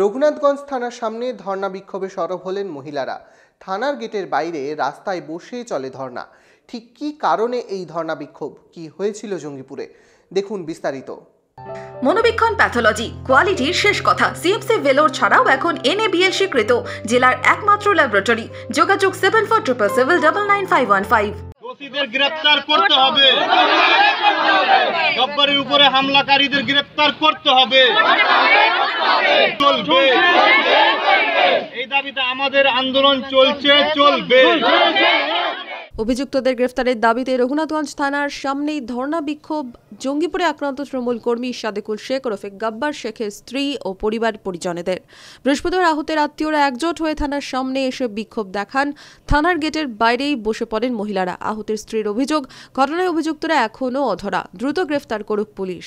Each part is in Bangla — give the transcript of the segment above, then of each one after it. রঘুনাথগঞ্জ থানার সামনে ধর্ণা বিক্ষোভে সরব হলেন মহিলারা। থানার গেটের বাইরে রাস্তায় বসে চলে ধর্ণা। ঠিক কি কারণে এই ধর্ণা বিক্ষোভ, কি হয়েছিল জঙ্গিপুরে, দেখুন বিস্তারিত। মনোবীক্ষণ প্যাথোলজি কোয়ালিটির শেষ কথা। সিএমসি ভেলোর ছাড়াও এখন এনএবিএল স্বীকৃত জেলার একমাত্র ল্যাবরেটরি। যোগাযোগ 7477799515। দোষীদের গ্রেফতার করতে হবে, জব্বারের উপরে হামলাকারীদের গ্রেফতার করতে হবে। চলবে, এই দাবিতে আমাদের আন্দোলন চলছে, চলবে। অভিযুক্তদের গ্রেফতারের দাবিতে রঘুনাথগঞ্জ থানার সামনেই ধর্ণা বিক্ষোভ। জঙ্গিপুরে আক্রান্ত তৃণমূল কর্মী সাদেকুল শেখ ওরফে গাব্বার শেখের স্ত্রী ও পরিবার পরিজনেদের বৃহস্পতিবার আহতের আত্মীয়রা একজোট হয়ে থানার সামনে এসে বিক্ষোভ দেখান। থানার গেটের বাইরেই বসে পড়েন মহিলারা। আহতের স্ত্রীর অভিযোগ, ঘটনায় অভিযুক্তরা এখনও অধরা, দ্রুত গ্রেফতার করুক পুলিশ।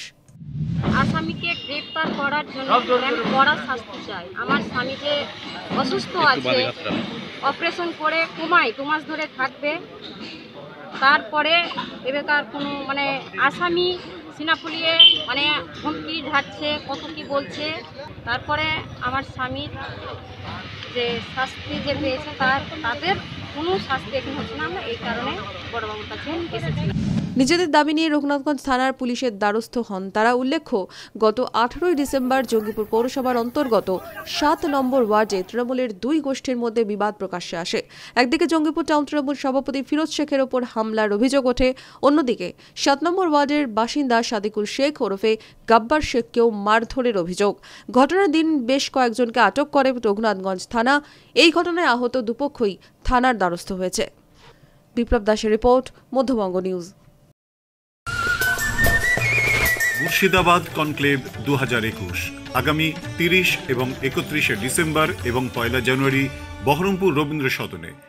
আসামিকে গ্রেফতার করার জন্য কড়া শাস্তি চাই। আমার স্বামী যে অসুস্থ আছে, অপারেশন করে কমায় 2 মাস ধরে থাকবে, তারপরে এবেকার কোনো আসামি সিনাপুলিয়ে হুমকি ঢাকছে, কত কি বলছে। তারপরে আমার স্বামীর যে শাস্তি যে পেয়েছে তাদের কোনো শাস্তি এখন হচ্ছে না। আমরা এই কারণে বড়বাবুর কাছে এসেছি। নিজেদের দাবি নিয়ে রঘুনাথগঞ্জ থানার পুলিশের দ্বারস্থ হন তারা। উল্লেখ্য, গত 18ই ডিসেম্বর জঙ্গিপুর পৌরসভার অন্তর্গত 7 নম্বর ওয়ার্ডে তৃণমূলের 2 গোষ্ঠীর মধ্যে বিবাদ প্রকাশ্যে আসে। একদিকে জঙ্গিপুর টাউন তৃণমূল সভাপতি ফিরোজ শেখের ওপর হামলার অভিযোগ ওঠে, অন্যদিকে 7 নম্বর ওয়ার্ডের বাসিন্দা সাদেকুল শেখ ওরফে গাব্বার শেখকেও মারধরের অভিযোগ। ঘটনার দিন বেশ কয়েকজনকে আটক করে রঘুনাথগঞ্জ থানা। এই ঘটনায় আহত দুপক্ষই থানার দ্বারস্থ হয়েছে। বিপ্লব দাসের report, Madhyabanga news. Murshidabad conclave 2021 আগামী 30 এবং 31শে ডিসেম্বর এবং 1লা জানুয়ারি বহরমপুর রবীন্দ্র সদনে।